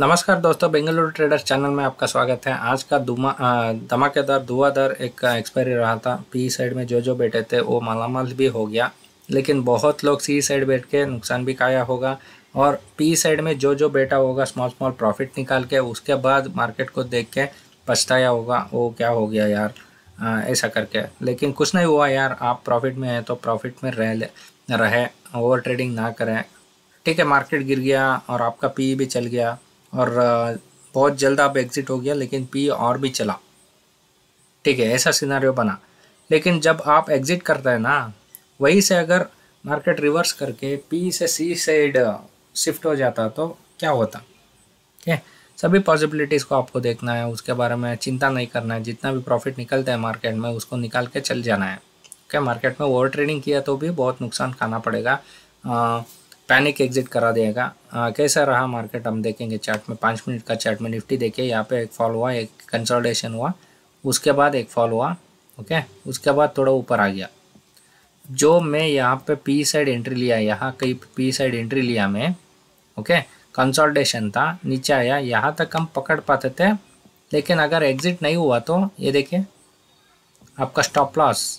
नमस्कार दोस्तों, Bengaluru traders channel में आपका स्वागत है। आज का धमाकेदार एक एक्सपायरी रहा था। पी साइड में जो बैठे थे वो मालामाल भी हो गया, लेकिन बहुत लोग सी साइड बैठ के नुकसान भी खाया होगा। और पी साइड में जो बैठा होगा स्मॉल प्रॉफिट निकाल के उसके बाद मार्केट को देख के पछताया होगा, वो क्या हो गया यार ऐसा करके। लेकिन कुछ नहीं हुआ यार, आप प्रॉफिट में हैं तो प्रॉफिट में रहे, ओवर ट्रेडिंग ना करें। ठीक है, मार्केट गिर गया और आपका पी भी चल गया और बहुत जल्द आप एग्जिट हो गया, लेकिन पी और भी चला। ठीक है, ऐसा सिनेरियो बना। लेकिन जब आप एग्जिट करते हैं ना, वहीं से अगर मार्केट रिवर्स करके पी से सी साइड शिफ्ट हो जाता तो क्या होता। ठीक है, सभी पॉसिबिलिटीज़ को आपको देखना है, उसके बारे में चिंता नहीं करना है। जितना भी प्रॉफिट निकलता है मार्केट में उसको निकाल के चल जाना है। क्या मार्केट में ओवर ट्रेडिंग किया तो भी बहुत नुकसान खाना पड़ेगा, पैनिक एग्जिट करा देगा। कैसा रहा मार्केट हम देखेंगे चार्ट में। 5 मिनट का चार्ट में निफ्टी देखिए, यहाँ पे एक फॉल हुआ, एक कंसोलिडेशन हुआ, उसके बाद एक फॉल हुआ। ओके, उसके बाद थोड़ा ऊपर आ गया। जो मैं यहाँ पे पी साइड एंट्री लिया, यहाँ कहीं पी साइड एंट्री लिया मैं। ओके, कंसोलिडेशन था, नीचे आया, यहाँ तक हम पकड़ पाते थे। लेकिन अगर एग्जिट नहीं हुआ तो ये देखिए आपका स्टॉप लॉस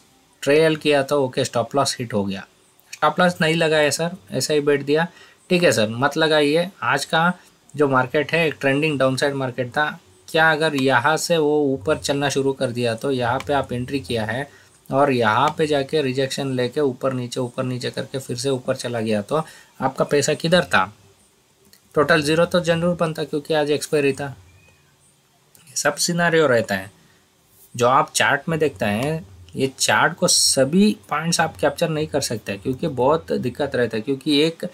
ट्रेल किया तो ओके, स्टॉप लॉस हिट हो गया। स्टॉप लॉस नहीं लगाया सर, ऐसा ही बैठ दिया। ठीक है सर, मत लगाइए। आज का जो मार्केट है एक ट्रेंडिंग डाउनसाइड मार्केट था। क्या अगर यहाँ से वो ऊपर चलना शुरू कर दिया तो यहाँ पे आप एंट्री किया है और यहाँ पे जाके रिजेक्शन लेके ऊपर नीचे करके फिर से ऊपर चला गया तो आपका पैसा किधर था। टोटल ज़ीरो तो जरूर बनता, क्योंकि आज एक्सपायरी था। सब सिनेरियो रहता है जो आप चार्ट में देखते हैं। ये चार्ट को सभी पॉइंट्स आप कैप्चर नहीं कर सकते, क्योंकि बहुत दिक्कत रहता है। क्योंकि एक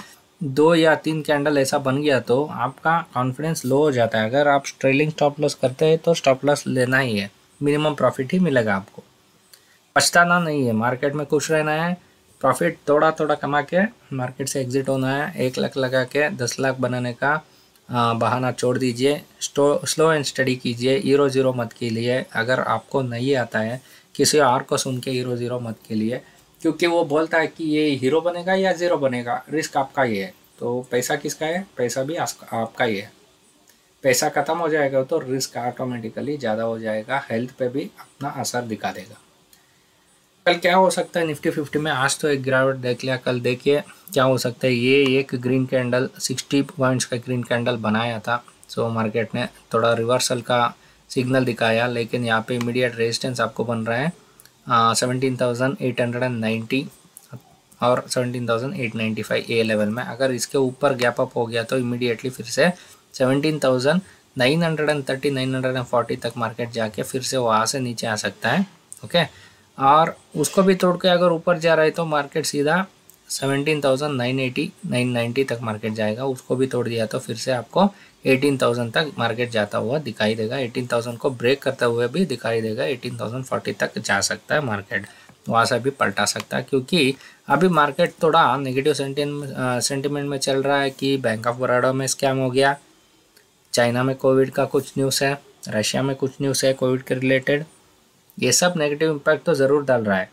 दो या तीन कैंडल ऐसा बन गया तो आपका कॉन्फिडेंस लो हो जाता है। अगर आप ट्रेलिंग स्टॉप लॉस करते हैं तो स्टॉप लॉस लेना ही है, मिनिमम प्रॉफिट ही मिलेगा आपको। पछताना नहीं है, मार्केट में खुश रहना है, प्रॉफिट थोड़ा थोड़ा कमा के मार्केट से एग्जिट होना है। 1 लाख लगा के 10 लाख बनाने का बहाना छोड़ दीजिए। स्लो एंड स्टडी कीजिए, हीरो ज़ीरो मत कीजिए। अगर आपको नहीं आता है किसी और को सुन के हीरो ज़ीरो मत के लिए, क्योंकि वो बोलता है कि ये हीरो बनेगा या ज़ीरो बनेगा, रिस्क आपका ही है। तो पैसा किसका है, पैसा भी आपका ही है। पैसा ख़त्म हो जाएगा तो रिस्क ऑटोमेटिकली ज़्यादा हो जाएगा, हेल्थ पे भी अपना असर दिखा देगा। कल क्या हो सकता है निफ्टी 50 में। आज तो एक गिरावट देख लिया, कल देखिए क्या हो सकता है। ये एक ग्रीन कैंडल 60 पॉइंट्स का ग्रीन कैंडल बनाया था, सो मार्केट ने थोड़ा रिवर्सल का सिग्नल दिखाया। लेकिन यहाँ पे इमीडिएट रेजिस्टेंस आपको बन रहा है 17,890 और 17,895 ए लेवल में। अगर इसके ऊपर गैप अप हो गया तो इमीडिएटली फिर से 17,930 940 तक मार्केट जाके फिर से वहाँ से नीचे आ सकता है। ओके, और उसको भी तोड़ के अगर ऊपर जा रहा है तो मार्केट सीधा 17,980 990 तक मार्केट जाएगा। उसको भी तोड़ दिया तो फिर से आपको 18,000 तक मार्केट जाता हुआ दिखाई देगा। 18,000 को ब्रेक करते हुए भी दिखाई देगा, 18,040 तक जा सकता है मार्केट, वहाँ से भी पलटा सकता है। क्योंकि अभी मार्केट थोड़ा नेगेटिव सेंटिमेंट में चल रहा है कि बैंक ऑफ बड़ौदा में स्कैम हो गया, चाइना में कोविड का कुछ न्यूज़ है, रशिया में कुछ न्यूज़ है कोविड के रिलेटेड। ये सब नेगेटिव इम्पैक्ट तो ज़रूर डाल रहा है।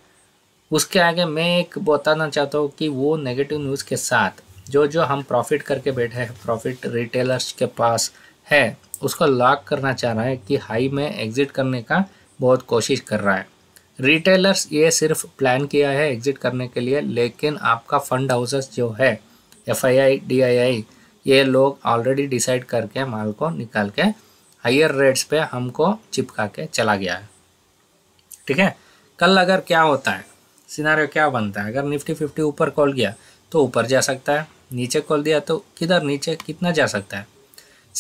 उसके आगे मैं एक बताना चाहता हूँ कि वो नेगेटिव न्यूज़ के साथ जो हम प्रॉफिट करके बैठे हैं, प्रॉफिट रिटेलर्स के पास है, उसको लॉक करना चाह रहा है कि हाई में एग्ज़िट करने का बहुत कोशिश कर रहा है। रिटेलर्स ये सिर्फ प्लान किया है एग्ज़िट करने के लिए, लेकिन आपका फंड हाउसेस जो है FII DII, ये लोग ऑलरेडी डिसाइड करके माल को निकाल के हायर रेट्स पे हमको चिपका के चला गया है। ठीक है, कल अगर क्या होता है, सिनारियो क्या बनता है। अगर निफ्टी 50 ऊपर खोल गया तो ऊपर जा सकता है, नीचे खोल दिया तो किधर नीचे कितना जा सकता है।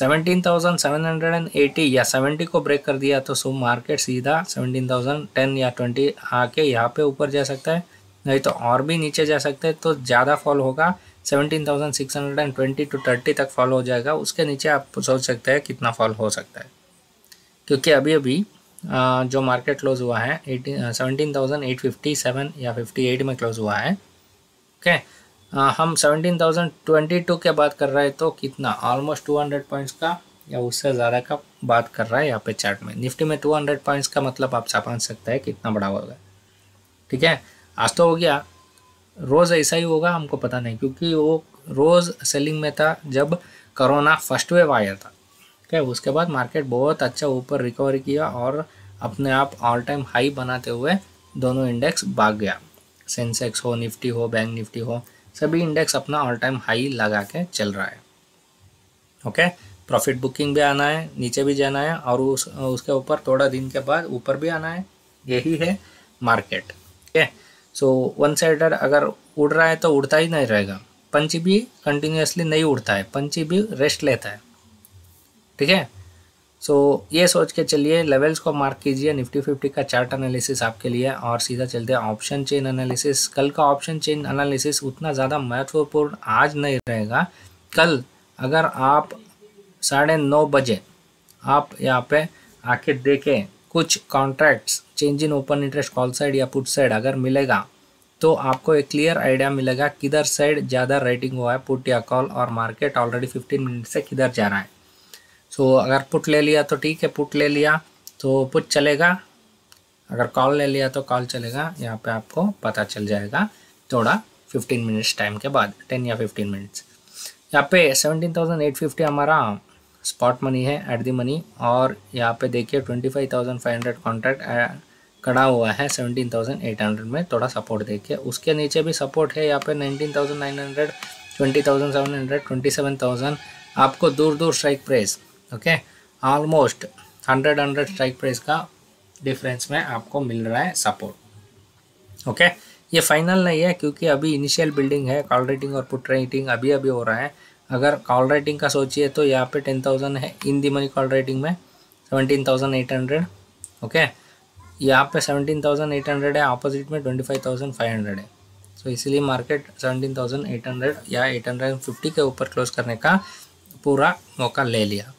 17,780 या 70 को ब्रेक कर दिया तो सो मार्केट सीधा 17,010 या 20 आके यहाँ पे ऊपर जा सकता है, नहीं तो और भी नीचे जा सकता है। तो ज़्यादा फॉल होगा, 17,620 टू 30 तक फॉल हो जाएगा। उसके नीचे आप सोच सकते हैं कितना फॉल हो सकता है, क्योंकि अभी अभी जो मार्केट क्लोज हुआ है 17,857 या 58 में क्लोज हुआ है। ओके, हम 17,022 के बात कर रहे हैं तो कितना, ऑलमोस्ट 200 पॉइंट्स का या उससे ज़्यादा का बात कर रहा है यहाँ पे चार्ट में। निफ्टी में 200 पॉइंट्स का मतलब आप समझ सकते हैं कितना बड़ा होगा। ठीक है, आज तो हो गया, रोज़ ऐसा ही होगा, हमको पता नहीं, क्योंकि वो रोज़ सेलिंग में था। जब कोरोना फर्स्ट वेव आया था क्या उसके बाद मार्केट बहुत अच्छा ऊपर रिकवर किया और अपने आप ऑल टाइम हाई बनाते हुए दोनों इंडेक्स भाग गया। सेंसेक्स हो, निफ्टी हो, बैंक निफ्टी हो, सभी इंडेक्स अपना ऑल टाइम हाई लगा के चल रहा है। ओके, प्रॉफिट बुकिंग भी आना है, नीचे भी जाना है और उसके ऊपर थोड़ा दिन के बाद ऊपर भी आना है। यही है मार्केट। ठीक है, सो वन साइडर अगर उड़ रहा है तो उड़ता ही नहीं रहेगा। पंची भी कंटिन्यूसली नहीं उड़ता है, पंची भी रेस्ट लेता है। ठीक है, सो ये सोच के चलिए, लेवल्स को मार्क कीजिए। निफ्टी 50 का चार्ट एनालिसिस आपके लिए, और सीधा चलते हैं ऑप्शन चेन एनालिसिस। कल का ऑप्शन चेन एनालिसिस उतना ज़्यादा महत्वपूर्ण आज नहीं रहेगा। कल अगर आप 9:30 बजे आप यहाँ पे आके देखें, कुछ contracts change in open interest call side या पुट साइड अगर मिलेगा तो आपको एक क्लियर आइडिया मिलेगा किधर साइड ज़्यादा रेटिंग हुआ है, पुट या कॉल, और मार्केट ऑलरेडी 15 मिनट से किधर जा रहा है। सो अगर पुट ले लिया तो ठीक है, पुट ले लिया तो पुट चलेगा, अगर कॉल ले लिया तो कॉल चलेगा। यहाँ पे आपको पता चल जाएगा थोड़ा 15 मिनट्स टाइम के बाद, 10 या 15 मिनट्स। यहाँ पे 17,850 हमारा स्पॉट मनी है, एट दी मनी, और यहाँ पे देखिए 25,500 कॉन्ट्रैक्ट कड़ा हुआ है 17,800 में, थोड़ा सपोर्ट देखिए। उसके नीचे भी सपोर्ट है, यहाँ पे 19,900, 20,700, 27,000। आपको दूर दूर strike price, okay, almost 100 strike price का डिफरेंस में आपको मिल रहा है सपोर्ट। ओके, ये फाइनल नहीं है क्योंकि अभी इनिशियल बिल्डिंग है। कॉल रेटिंग और पुट रेटिंग अभी अभी हो रहा है। अगर कॉल रेटिंग का सोचिए तो यहाँ पे 10,000 है in the money call rating में, 17,800। ओके, यहाँ पे 17,800 है, ऑपोजिट में 25,500 है। सो इसीलिए मार्केट 17,800 या 850 के ऊपर क्लोज करने का पूरा मौका ले लिया।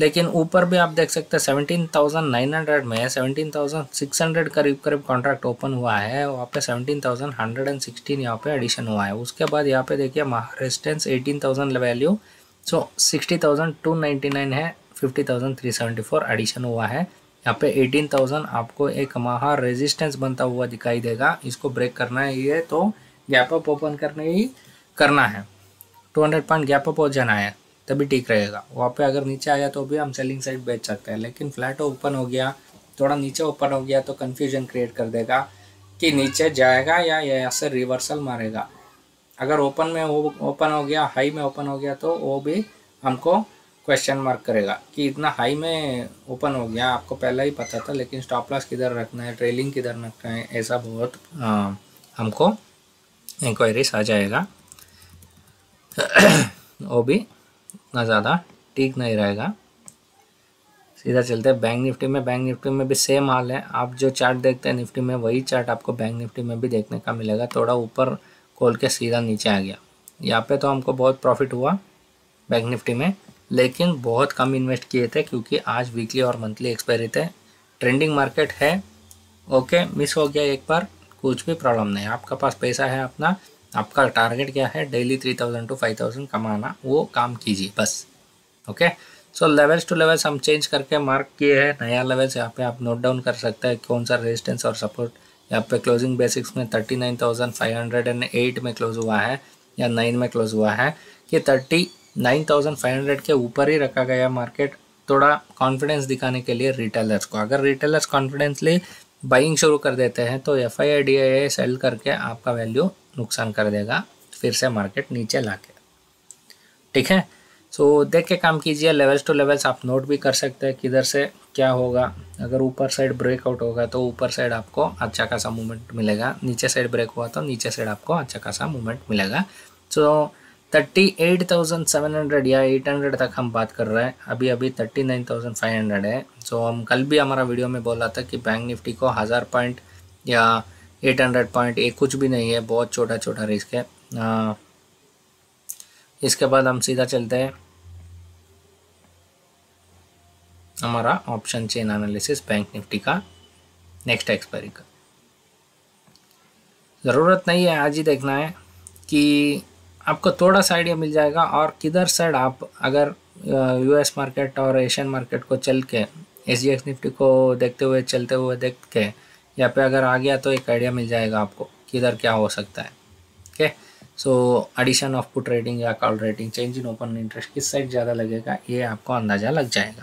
लेकिन ऊपर भी आप देख सकते हैं 17,900 में 17,600 करीब करीब कॉन्ट्रैक्ट ओपन हुआ है, वहाँ पे 17,116 यहाँ पे एडिशन हुआ है। उसके बाद यहाँ पे देखिए रेजिस्टेंस 18,000 वैल्यू, सो 60,299 है, 50,374 एडिशन हुआ है। यहाँ पे 18,000 आपको एक महा रेजिस्टेंस बनता हुआ दिखाई देगा, इसको ब्रेक करना है ये, तो गैप अप ओपन करने ही करना है, 200 पॉइंट गैप अप हो जाना है तभी ठीक रहेगा। वहाँ पे अगर नीचे आया तो भी हम सेलिंग साइड बेच सकते हैं, लेकिन फ्लैट ओपन हो गया, थोड़ा नीचे ओपन हो गया तो कन्फ्यूजन क्रिएट कर देगा कि नीचे जाएगा या यहाँ से रिवर्सल मारेगा। अगर ओपन में ओपन हो गया, हाई में ओपन हो गया, तो वो भी हमको क्वेश्चन मार्क करेगा कि इतना हाई में ओपन हो गया, आपको पहले ही पता था, लेकिन स्टॉप लॉस किधर रखना है, ट्रेलिंग किधर रखना है, ऐसा बहुत हमको इंक्वायरीज आ जाएगा। वो भी ना ज़्यादा ठीक नहीं रहेगा। सीधा चलते हैं बैंक निफ्टी में। बैंक निफ्टी में भी सेम हाल है। आप जो चार्ट देखते हैं निफ्टी में, वही चार्ट आपको बैंक निफ्टी में भी देखने का मिलेगा। थोड़ा ऊपर खोल के सीधा नीचे आ गया। यहाँ पे तो हमको बहुत प्रॉफिट हुआ बैंक निफ्टी में, लेकिन बहुत कम इन्वेस्ट किए थे क्योंकि आज वीकली और मंथली एक्सपायरी थे। ट्रेंडिंग मार्केट है, ओके, मिस हो गया एक बार, कुछ भी प्रॉब्लम नहीं। आपका पास पैसा है अपना, आपका टारगेट क्या है, डेली 3,000 to 5,000 कमाना, वो काम कीजिए बस। Okay, so levels to levels हम चेंज करके मार्क किए हैं। नया लेवल्स यहाँ पे आप नोट डाउन कर सकते हैं, कौन सा रेजिस्टेंस और सपोर्ट। यहाँ पे क्लोजिंग बेसिक्स में 39,508 में क्लोज हुआ है या 9 में क्लोज हुआ है कि 39,500 के ऊपर ही रखा गया मार्केट, थोड़ा कॉन्फिडेंस दिखाने के लिए रिटेलर्स को। अगर रिटेलर्स कॉन्फिडेंसली बाइंग शुरू कर देते हैं तो FIDIA सेल करके आपका वैल्यू नुकसान कर देगा, फिर से मार्केट नीचे लाके। ठीक है, सो देख के काम कीजिए। लेवल्स टू लेवल्स आप नोट भी कर सकते हैं किधर से क्या होगा। अगर ऊपर साइड ब्रेकआउट होगा तो ऊपर साइड आपको अच्छा खासा मूवमेंट मिलेगा, नीचे साइड ब्रेक हुआ तो नीचे साइड आपको अच्छा खासा मूवमेंट मिलेगा। सो 38,700 या 800 तक हम बात कर रहे हैं, अभी अभी 39,500 है। सो हम कल भी हमारा वीडियो में बोला था कि बैंक निफ्टी को 1000 पॉइंट या 800 पॉइंट ये कुछ भी नहीं है, बहुत छोटा छोटा रिस्क है। इसके बाद हम सीधा चलते हैं हमारा option chain analysis bank Nifty का नेक्स्ट एक्सपायरी का। ज़रूरत नहीं है आज ही देखना है कि आपको थोड़ा सा आइडिया मिल जाएगा और किधर साइड आप अगर US मार्केट और एशियन मार्केट को चल के SGX निफ्टी को देखते हुए चलते हुए देख के यहाँ पे अगर आ गया तो एक आइडिया मिल जाएगा आपको किधर क्या हो सकता है। Okay, so addition of put rating या call rating, change in open interest किस साइड ज़्यादा लगेगा ये आपको अंदाज़ा लग जाएगा।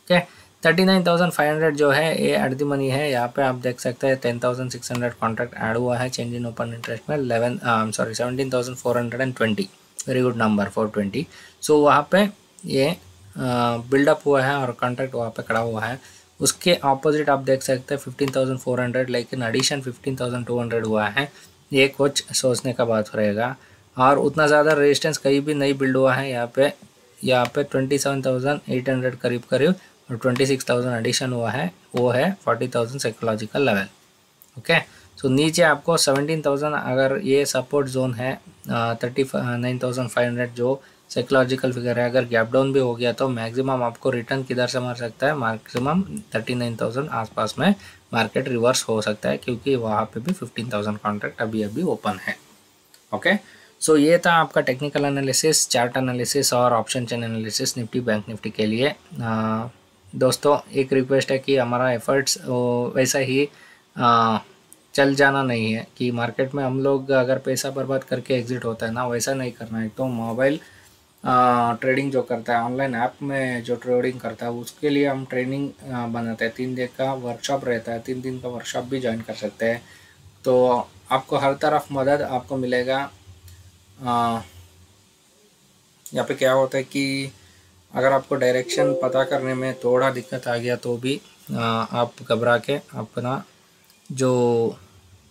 ओके 39,500 जो है ये एट द मनी है। यहाँ पे आप देख सकते हैं 10,600 कॉन्ट्रैक्ट ऐड हुआ है चेंज इन ओपन इंटरेस्ट में 17,420, वेरी गुड नंबर 420। सो वहाँ पे ये बिल्डअप हुआ है और कॉन्ट्रैक्ट वहाँ पे खड़ा हुआ है। उसके अपोजिट आप देख सकते हैं 15,400, लेकिन एडिशन 15,200 हुआ है। ये कुछ सोचने का बात रहेगा और उतना ज़्यादा रेजिस्टेंस कहीं भी नहीं बिल्ड हुआ है। यहाँ पे 27,800 करीब करीब और 26,000 एडिशन हुआ है, वो है 40,000 साइकोलॉजिकल लेवल। ओके सो नीचे आपको 17,000 अगर ये सपोर्ट जोन है 39,500 जो साइकोलॉजिकल फिगर है, अगर गैप डाउन भी हो गया तो मैक्सिमम आपको रिटर्न किधर से मार सकता है, मैक्सिमम 39,000 आसपास में मार्केट रिवर्स हो सकता है क्योंकि वहाँ पे भी 15,000 कॉन्ट्रैक्ट अभी अभी ओपन है। ओके सो ये था आपका टेक्निकल एनालिसिस, चार्ट एनालिसिस और option chain analysis Nifty bank Nifty के लिए। दोस्तों एक रिक्वेस्ट है कि हमारा एफर्ट्स वैसा ही चल जाना नहीं है कि मार्केट में हम लोग अगर पैसा बर्बाद करके एग्जिट होता है ना, वैसा नहीं करना है। तो मोबाइल ट्रेडिंग जो करता है, ऑनलाइन ऐप में जो ट्रेडिंग करता है, उसके लिए हम ट्रेनिंग बनाते हैं। 3 दिन का वर्कशॉप रहता है, 3 दिन का वर्कशॉप भी ज्वाइन कर सकते हैं। तो आपको हर तरफ मदद आपको मिलेगा। यहाँ पे क्या होता है कि अगर आपको डायरेक्शन पता करने में थोड़ा दिक्कत आ गया तो भी आप घबरा के अपना जो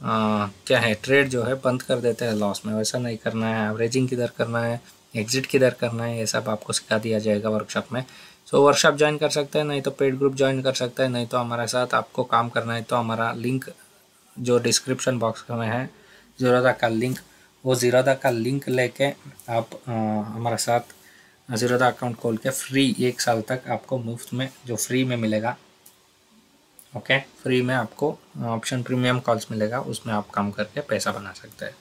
क्या है ट्रेड जो है बंद कर देते हैं लॉस में, वैसा नहीं करना है। एवरेजिंग किधर करना है, एग्जिट किधर करना है, ये सब आपको सिखा दिया जाएगा वर्कशॉप में। सो वर्कशॉप ज्वाइन कर सकते हैं, नहीं तो पेड ग्रुप ज्वाइन कर सकते हैं, नहीं तो हमारे साथ आपको काम करना है तो हमारा लिंक जो डिस्क्रिप्शन बॉक्स में है ज़ीरोधा का लिंक, वो ज़ीरोधा का लिंक लेके आप हमारे साथ ज़ीरोधा अकाउंट खोल के फ्री 1 साल तक आपको मुफ्त में जो फ्री में मिलेगा। ओके फ्री में आपको ऑप्शन प्रीमियम कॉल्स मिलेगा, उसमें आप काम करके पैसा बना सकते हैं।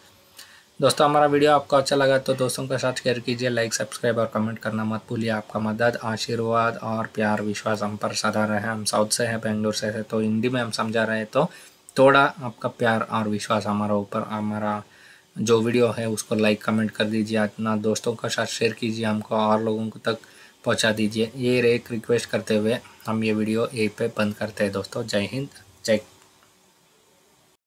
दोस्तों हमारा वीडियो आपको अच्छा लगा तो दोस्तों के साथ शेयर कीजिए, लाइक सब्सक्राइब और कमेंट करना मत भूलिए। आपका मदद आशीर्वाद और प्यार विश्वास हम पर सदा रहे। हम साउथ से हैं, बेंगलोर से है, तो हिंदी में हम समझा रहे हैं, तो थोड़ा आपका प्यार और विश्वास हमारा ऊपर, हमारा जो वीडियो है उसको लाइक कमेंट कर दीजिए, अपना दोस्तों के साथ शेयर कीजिए, हमको और लोगों को तक पहुँचा दीजिए। ये एक रिक्वेस्ट करते हुए हम ये वीडियो यहीं पे बंद करते हैं। दोस्तों जय हिंद, जय